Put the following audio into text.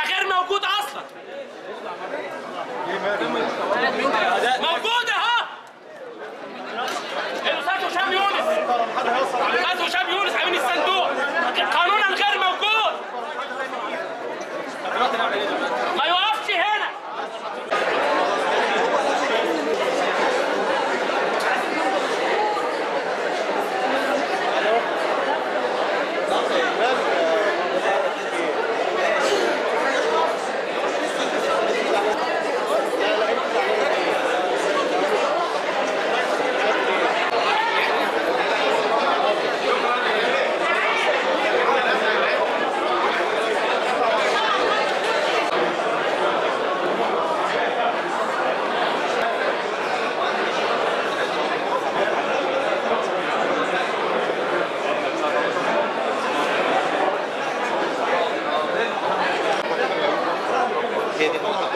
هيبقى غير موجود اصلا. موجود اهو. الاستاذ هشام يونس. الاستاذ هشام يونس امين الصندوق. قانونا غير موجود. ما يوقفش هنا.